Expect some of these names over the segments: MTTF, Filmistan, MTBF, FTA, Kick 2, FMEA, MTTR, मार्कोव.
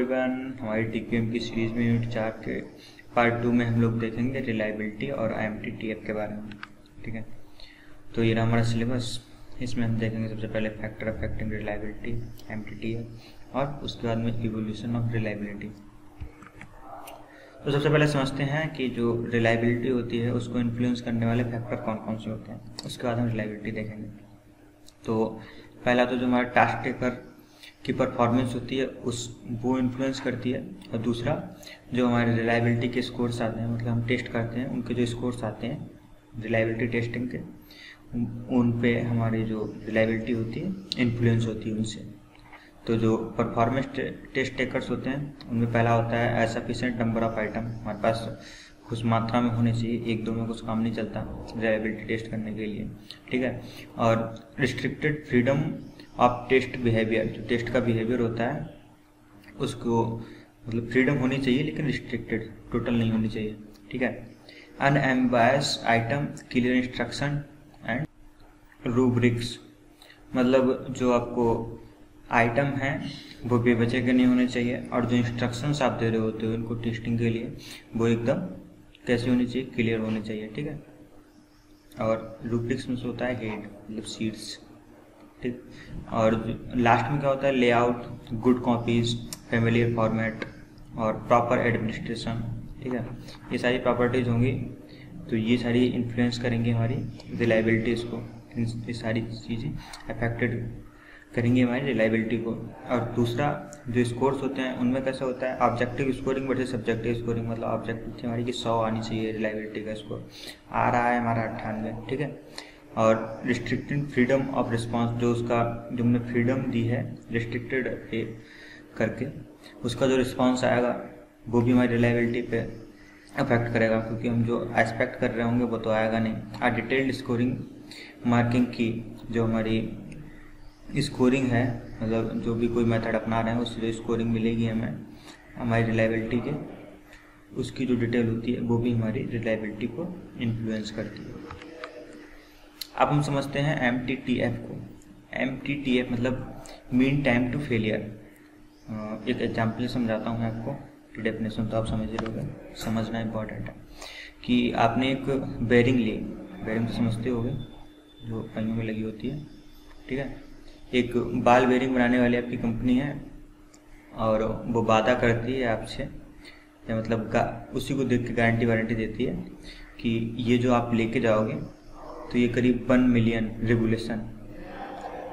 Everyone, हमारी TQM की series में यूनिट 4 के पार्ट 2 में हम लोग देखेंगे रिलायबिलिटी और एमटीटीएफ के बारे में। ठीक है, तो ये रहा हमारा सिलेबस। इसमें हम देखेंगे सबसे पहले फैक्टर अफेक्टिंग रिलायबिलिटी एमटीटीएफ और उसके बाद में इवोल्यूशन ऑफ रिलायबिलिटी। तो सबसे पहले समझते हैं कि जो रिलायबिलिटी होती है उसको इन्फ्लुएंस करने वाले फैक्टर कौन कौन से होते हैं, उसके बाद हम रिलायबिलिटी देखेंगे। तो पहला तो जो हमारा टास्क टेकर की परफॉर्मेंस होती है वो इन्फ्लुएंस करती है, और दूसरा जो हमारे रिलायबिलिटी के स्कोर्स आते हैं, मतलब हम टेस्ट करते हैं उनके जो स्कोर्स आते हैं रिलायबिलिटी टेस्टिंग के, उन पे हमारी जो रिलायबिलिटी होती है इन्फ्लुएंस होती है उनसे। तो जो परफॉर्मेंस टेस्ट टेकर्स होते हैं उनमें पहला होता है सफिशिएंट नंबर ऑफ आइटम, हमारे पास कुछ मात्रा में होने चाहिए, एक दो में कुछ काम नहीं चलता रिलायबिलिटी टेस्ट करने के लिए। ठीक है, और रिस्ट्रिक्टेड फ्रीडम आप टेस्ट बिहेवियर, जो टेस्ट का बिहेवियर होता है उसको मतलब फ्रीडम होनी चाहिए लेकिन रिस्ट्रिक्टेड, टोटल नहीं होनी चाहिए। ठीक है, unbiased item, clear instruction and rubrics, मतलब जो आपको आइटम हैं वो बेवजह के नहीं होने चाहिए, और जो इंस्ट्रक्शंस आप दे रहे होते हो उनको टेस्टिंग के लिए वो एकदम कैसे होनी चाहिए, क्लियर होनी चाहिए। ठीक है, और रूब्रिक्स में होता है हेड मतलब सीड्स। ठीक, और लास्ट में क्या होता है layout, good copies, familiar format और प्रॉपर एडमिनिस्ट्रेशन। ठीक है, ये सारी प्रॉपर्टीज होंगी, तो ये सारी इन्फ्लुएंस करेंगे हमारी रिलायबिलिटीज़ को, ये सारी चीज़ें अफेक्टेड करेंगे हमारी रिलायबिलिटी को। और दूसरा जो स्कोर्स होते हैं उनमें कैसा होता है, objective scoring versus subjective scoring, मतलब ऑब्जेक्टिव थी हमारी कि 100 आनी चाहिए रिलायबिलिटी का स्कोर, आ रहा है हमारा 98। ठीक है, और रिस्ट्रिक्टेड फ्रीडम ऑफ रिस्पांस, जो उसका जो हमने फ्रीडम दी है रिस्ट्रिक्टेड करके, उसका जो रिस्पांस आएगा वो भी हमारी रिलायबिलिटी पे अफेक्ट करेगा, क्योंकि हम जो एक्सपेक्ट कर रहे होंगे वो तो आएगा नहीं। और डिटेल्ड स्कोरिंग मार्किंग की, जो हमारी स्कोरिंग है, मतलब जो भी कोई मेथड अपना रहे हैं उससे जो स्कोरिंग मिलेगी हमें हमारी रिलायबिलिटी के, उसकी जो डिटेल होती है वो भी हमारी रिलायबिलिटी को इन्फ्लुएंस करती है। अब हम समझते हैं MTTF को। MTTF मतलब मीन टाइम टू फेलियर। एक एग्जाम्पल समझाता हूँ मैं आपको, डेफिनेशन तो आप समझ ही लोगे, समझना इम्पोर्टेंट है। कि आपने एक बेरिंग ली, बेरिंग तो समझते होगे जो पहियों में लगी होती है। ठीक है, एक बाल बेरिंग बनाने वाली आपकी कंपनी है और वो वादा करती है आपसे, या मतलब उसी को देख के गारंटी वारंटी देती है कि ये जो आप लेके जाओगे तो ये करीब 1 मिलियन रेगुलेशन,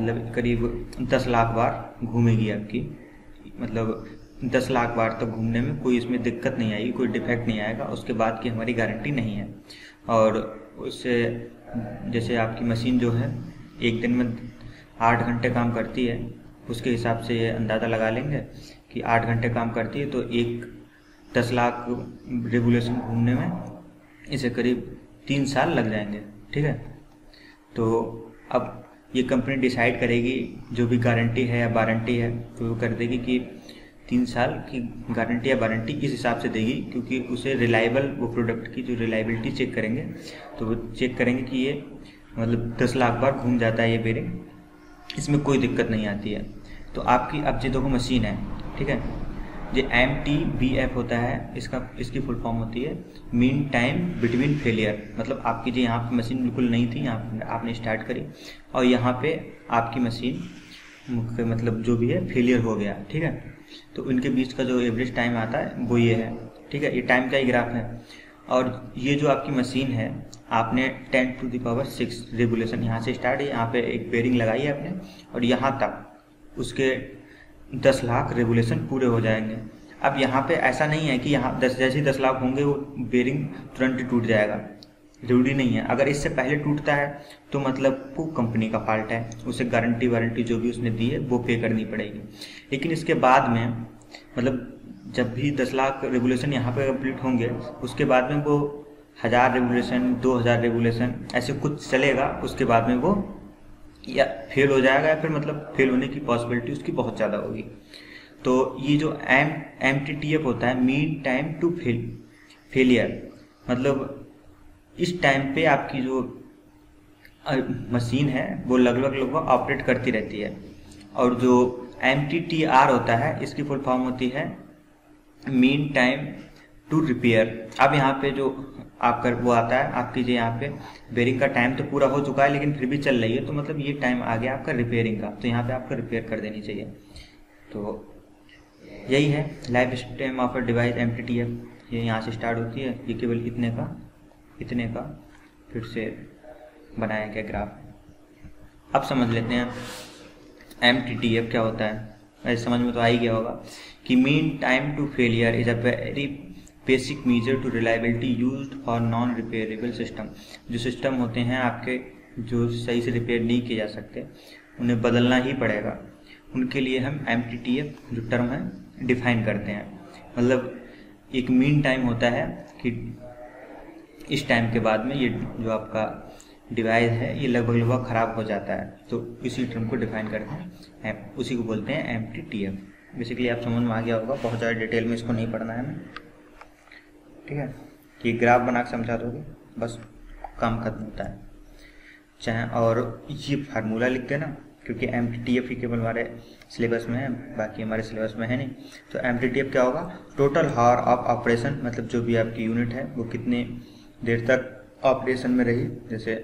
मतलब करीब 10 लाख बार घूमेगी आपकी, मतलब 10 लाख बार तक घूमने में कोई इसमें दिक्कत नहीं आएगी, कोई डिफेक्ट नहीं आएगा, उसके बाद की हमारी गारंटी नहीं है। और उससे जैसे आपकी मशीन जो है एक दिन में 8 घंटे काम करती है, उसके हिसाब से ये अंदाज़ा लगा लेंगे कि 8 घंटे काम करती है तो एक 10 लाख रेगुलेशन घूमने में इसे करीब 3 साल लग जाएंगे। ठीक है, तो अब ये कंपनी डिसाइड करेगी, जो भी गारंटी है या वारंटी है तो वो कर देगी कि 3 साल की गारंटी या वारंटी इस हिसाब से देगी, क्योंकि उसे रिलायबल, वो प्रोडक्ट की जो रिलायबिलिटी चेक करेंगे तो वो चेक करेंगे कि ये मतलब 10 लाख बार घूम जाता है ये बेरिंग, इसमें कोई दिक्कत नहीं आती है। तो आपकी अब ये देखो मशीन है, ठीक है, ये MTBF होता है, इसकी फुल फॉर्म होती है मीन टाइम बिटवीन फेलियर, मतलब आपकी जो यहाँ पे मशीन बिल्कुल नहीं थी, यहाँ आपने स्टार्ट करी और यहाँ पे आपकी मशीन मतलब जो भी है फेलियर हो गया। ठीक है, तो उनके बीच का जो एवरेज टाइम आता है वो ये है। ठीक है, ये टाइम का ही ग्राफ है, और ये जो आपकी मशीन है आपने 10⁶ रेगुलेशन यहाँ से स्टार्ट, यहाँ पे एक बेरिंग लगाई है आपने, और यहाँ तक उसके 10 लाख रेगुलेशन पूरे हो जाएंगे। अब यहाँ पे ऐसा नहीं है कि यहाँ जैसे ही 10 लाख होंगे वो बेरिंग तुरंत टूट जाएगा, जरूरी नहीं है। अगर इससे पहले टूटता है तो मतलब वो कंपनी का फॉल्ट है, उसे गारंटी वारंटी जो भी उसने दी है वो पे करनी पड़ेगी। लेकिन इसके बाद में मतलब जब भी 10 लाख रेगुलेशन यहाँ पे कंप्लीट होंगे, उसके बाद में वो 1000 रेगुलेशन, 2000 रेगुलेशन ऐसे कुछ चलेगा, उसके बाद में वो या फेल हो जाएगा, या फिर मतलब फेल होने की पॉसिबिलिटी उसकी बहुत ज़्यादा होगी। तो ये जो MTTF होता है मीन टाइम टू फेलियर, मतलब इस टाइम पे आपकी जो मशीन है वो लगभग ऑपरेट करती रहती है, और जो MTTR होता है इसकी फुल फॉर्म होती है मीन टाइम टू रिपेयर। अब यहाँ पे जो आपका वो आता है आपकी जो यहाँ पे बेरिंग का टाइम तो पूरा हो चुका है लेकिन फिर भी चल रही है, तो मतलब ये टाइम आ गया आपका रिपेयरिंग का, तो यहाँ पे आपको रिपेयर कर देनी चाहिए। तो यही है life time of a device MTTF, ये यहाँ से स्टार्ट होती है। ये केवल इतने का फिर से बनाया गया ग्राफ। अब समझ लेते हैं MTTF क्या होता है। ऐसे समझ में तो आ ही गया होगा कि mean time to failure is a very basic measure to reliability used for non repairable system. जो सिस्टम होते हैं आपके जो सही से रिपेयर नहीं किए जा सकते उन्हें बदलना ही पड़ेगा, उनके लिए हम MTTF जो टर्म है डिफाइन करते हैं। मतलब एक मीन टाइम होता है कि इस टाइम के बाद में ये जो आपका डिवाइस है ये लगभग ख़राब हो जाता है, तो इसी टर्म को डिफाइन करते हैं, उसी को बोलते हैं MTTF। बेसिकली आप समझ में आ गया होगा, बहुत ज़्यादा डिटेल में इसको नहीं पढ़ना है हमें, ठीक है। ये ग्राफ बना के समझा दोगे बस काम खत्म होता है चाहे, और ये फार्मूला लिख देना क्योंकि MTTF ही केवल हमारे सिलेबस में है, बाकी हमारे सिलेबस में है नहीं। तो MTTF क्या होगा, टोटल हार ऑफ ऑपरेशन, मतलब जो भी आपकी यूनिट है वो कितने देर तक ऑपरेशन में रही। जैसे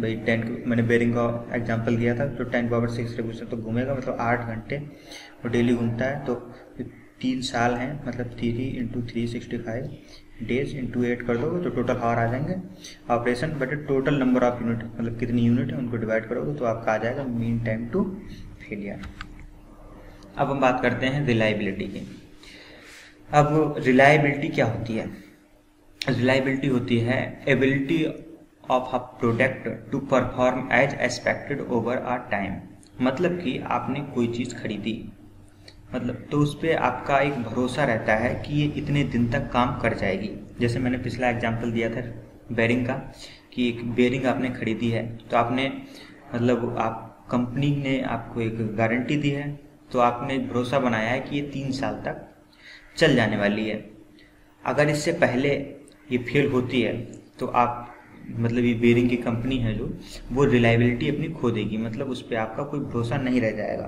भाई 10, मैंने बेरिंग का एग्जांपल दिया था, तो 10^6 रिवोल्यूशन तो घूमेगा, मतलब 8 घंटे वो डेली घूमता है। तो 3 साल हैं, मतलब 3 × 365 days × 8 कर दोगे तो टोटल हार आ जाएंगे ऑपरेशन बटे टोटल नंबर ऑफ यूनिट, मतलब कितनी यूनिट है उनको डिवाइड करोगे तो आपका आ जाएगा मीन टाइम टू फेलियर। अब हम बात करते हैं रिलायबिलिटी की। अब रिलायबिलिटी क्या होती है? रिलायबिलिटी होती है ability of a product to perform as expected over a time. मतलब कि आपने कोई चीज़ खरीदी, मतलब तो उस पर आपका एक भरोसा रहता है कि ये इतने दिन तक काम कर जाएगी। जैसे मैंने पिछला एग्जांपल दिया था बेरिंग का कि एक बेरिंग आपने खरीदी है, तो आपने मतलब आप कंपनी ने आपको एक गारंटी दी है, तो आपने भरोसा बनाया है कि ये 3 साल तक चल जाने वाली है। अगर इससे पहले ये फेल होती है तो आप मतलब ये बेरिंग की कंपनी है जो वो रिलायबिलिटी अपनी खो देगी, मतलब उस पर आपका कोई भरोसा नहीं रह जाएगा।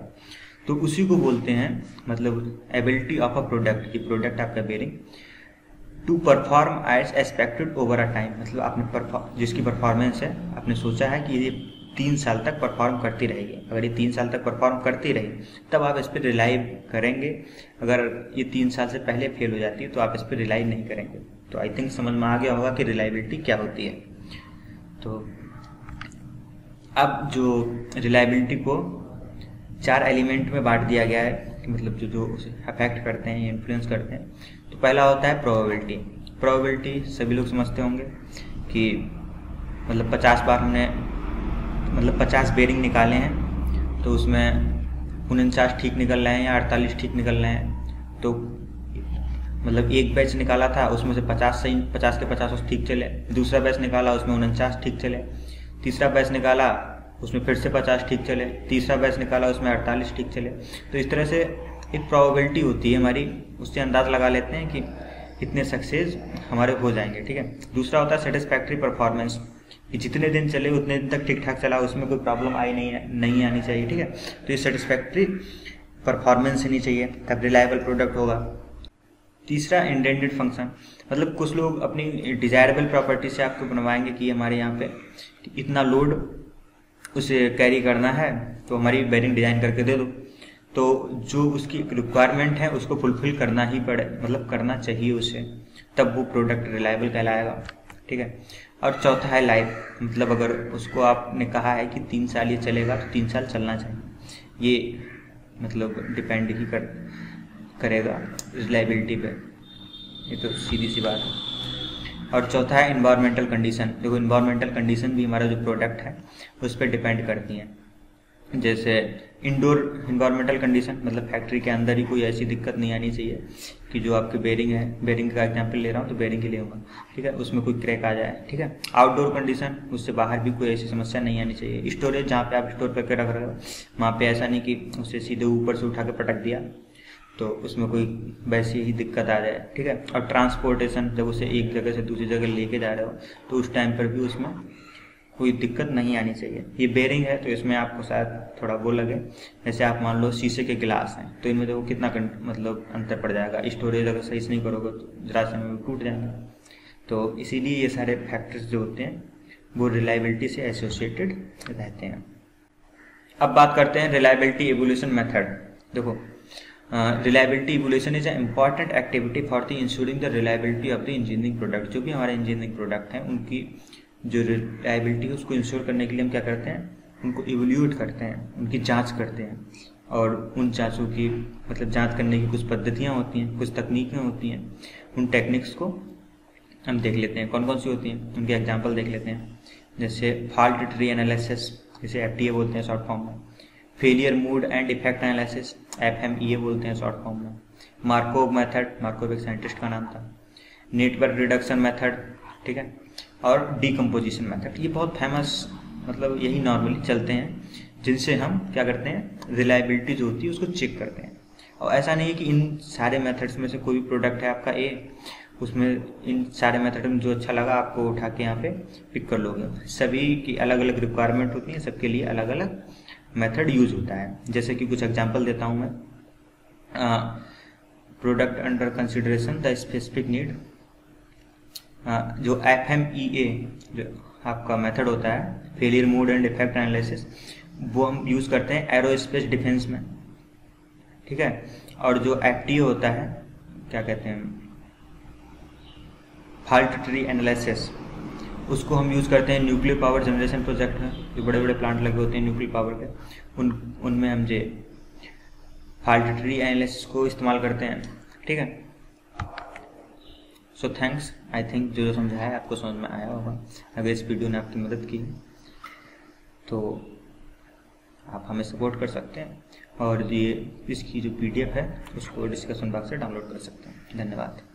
तो उसी को बोलते हैं मतलब एबिलिटी ऑफ अ प्रोडक्ट, कि प्रोडक्ट आपका bearing to perform as expected over a time, मतलब आपने जिसकी परफॉर्मेंस है आपने सोचा है कि ये 3 साल तक परफॉर्म करती रहेगी। अगर ये 3 साल तक परफॉर्म करती रही तब आप इस पर रिलाई करेंगे, अगर ये 3 साल से पहले फेल हो जाती है तो आप इस पर रिलाई नहीं करेंगे। तो आई थिंक समझ में आ गया होगा कि रिलायबिलिटी क्या होती है। तो अब जो रिलायबिलिटी को 4 एलिमेंट में बांट दिया गया है, मतलब जो उसे अफेक्ट करते हैं, इन्फ्लुएंस करते हैं। तो पहला होता है प्रोबेबिलिटी। प्रोबेबिलिटी सभी लोग समझते होंगे कि मतलब 50 बार हमने मतलब 50 बेरिंग निकाले हैं, तो उसमें 49 ठीक निकल रहे हैं या 48 ठीक निकल रहे हैं। तो मतलब एक बैच निकाला था उसमें से 50 के 50 ठीक चले, दूसरा बैच निकाला उसमें 49 ठीक चले, तीसरा बैच निकाला उसमें फिर से 50 ठीक चले, तीसरा बैच निकाला उसमें 48 ठीक चले। तो इस तरह से एक प्रोबेबिलिटी होती है हमारी, उससे अंदाज लगा लेते हैं कि इतने सक्सेस हमारे हो जाएंगे, ठीक है। दूसरा होता है सेटिस्फैक्ट्री परफॉर्मेंस, कि जितने दिन चले उतने दिन तक ठीक ठाक चला, उसमें कोई प्रॉब्लम आई नहीं आनी चाहिए, ठीक है। तो ये सेटिस्फैक्ट्री परफॉर्मेंस होनी चाहिए तब रिलायबल प्रोडक्ट होगा। तीसरा इंडेंटेड फंक्शन, मतलब कुछ लोग अपनी डिजायरेबल प्रॉपर्टी से आपको बनवाएंगे कि हमारे यहाँ पे इतना लोड उसे कैरी करना है तो हमारी बेरिंग डिजाइन करके दे दो, तो जो उसकी रिक्वायरमेंट है उसको फुलफिल करना ही पड़े, मतलब करना चाहिए उसे, तब वो प्रोडक्ट रिलायबल कहलाएगा, ठीक है। और चौथा है लाइफ, मतलब अगर उसको आपने कहा है कि 3 साल ये चलेगा तो 3 साल चलना चाहिए, ये मतलब डिपेंड ही करेगा रिलायबिलिटी पे, ये तो सीधी सी बात है। और चौथा है इन्वायरमेंटल कंडीशन। देखो इन्वायरमेंटल कंडीशन भी हमारा जो प्रोडक्ट है उस पर डिपेंड करती हैं। जैसे इंडोर इन्वायरमेंटल कंडीशन, मतलब फैक्ट्री के अंदर ही कोई ऐसी दिक्कत नहीं आनी चाहिए कि जो आपकी बेरिंग है, बेरिंग का एग्जाम्पल ले रहा हूँ तो बेरिंग के लिए होगा, ठीक है, उसमें कोई क्रैक आ जाए, ठीक है। आउटडोर कंडीशन, उससे बाहर भी कोई ऐसी समस्या नहीं आनी चाहिए। स्टोरेज, जहाँ पे आप स्टोर करके रख रहे हो वहाँ पे ऐसा नहीं कि उसे सीधे ऊपर से उठा के पटक दिया, तो उसमें कोई वैसी ही दिक्कत आ जाए, ठीक है। और ट्रांसपोर्टेशन, जब उसे एक जगह से दूसरी जगह लेके जा रहे हो तो उस टाइम पर भी उसमें कोई दिक्कत नहीं आनी चाहिए। ये बेरिंग है तो इसमें आपको शायद थोड़ा वो लगे, जैसे आप मान लो शीशे के गिलास हैं तो इनमें देखो कितना मतलब अंतर पड़ जाएगा। स्टोरेज अगर सही से नहीं करोगे तो जरा से में टूट जाएगा। तो इसीलिए ये सारे फैक्टर्स जो होते हैं वो रिलायबिलिटी से एसोसिएटेड रहते हैं। अब बात करते हैं रिलायबिलिटी इवोल्यूशन मेथड। देखो reliability evolution is a important activity for the ensuring the reliability of the engineering product. जो भी हमारे इंजीनियरिंग प्रोडक्ट हैं उनकी जो रिलायबिलिटी है उसको इंश्योर करने के लिए हम क्या करते हैं, उनको इवोल्यूट करते हैं, उनकी जांच करते हैं। और उन जांचों की मतलब जांच करने की कुछ पद्धतियाँ होती हैं, कुछ तकनीकें होती हैं। उन टेक्निक्स को हम देख लेते हैं, कौन कौन सी होती हैं उनके एग्जांपल देख लेते हैं। जैसे फॉल्ट ट्री एनालिसिस जिसे FTA बोलते हैं शॉर्ट फॉर्म में, failure mode and effect analysis FMEA बोलते हैं शॉर्ट फॉर्म में, मार्कोव मेथड, मार्कोव एक साइंटिस्ट का नाम था, नेटवर्क रिडक्शन मेथड, ठीक है, और डीकम्पोजिशन मेथड। ये बहुत फेमस मतलब यही नॉर्मली चलते हैं जिनसे हम क्या करते हैं, रिलायबिलिटी जो होती है उसको चेक करते हैं। और ऐसा नहीं है कि इन सारे मेथड्स में से कोई भी प्रोडक्ट है आपका ए, उसमें इन सारे मेथड में जो अच्छा लगा आपको उठा के यहाँ पे पिक कर लोगे। सभी की अलग अलग रिक्वायरमेंट होती है, सबके लिए अलग अलग मेथड यूज होता है। जैसे कि कुछ एग्जांपल देता हूँ मैं, product under consideration the specific need, जो FMEA जो आपका मेथड होता है failure mode and effect analysis, वो हम यूज करते हैं एरोस्पेस डिफेंस में, ठीक है। और जो FTA होता है क्या कहते हैं, फॉल्ट ट्री एनालिसिस, उसको हम यूज़ करते हैं न्यूक्लियर पावर जनरेशन प्रोजेक्ट में। जो बड़े बड़े प्लांट लगे होते हैं न्यूक्लियर पावर के उनमें हम जो फॉल्ट ट्री एनालिसिस को इस्तेमाल करते हैं, ठीक है। सो थैंक्स, आई थिंक जो समझाया है आपको समझ में आया होगा। अगर इस वीडियो ने आपकी मदद की तो आप हमें सपोर्ट कर सकते हैं और ये इसकी जो PDF है उसको डिस्कशन बॉक्स से डाउनलोड कर सकते हैं। धन्यवाद।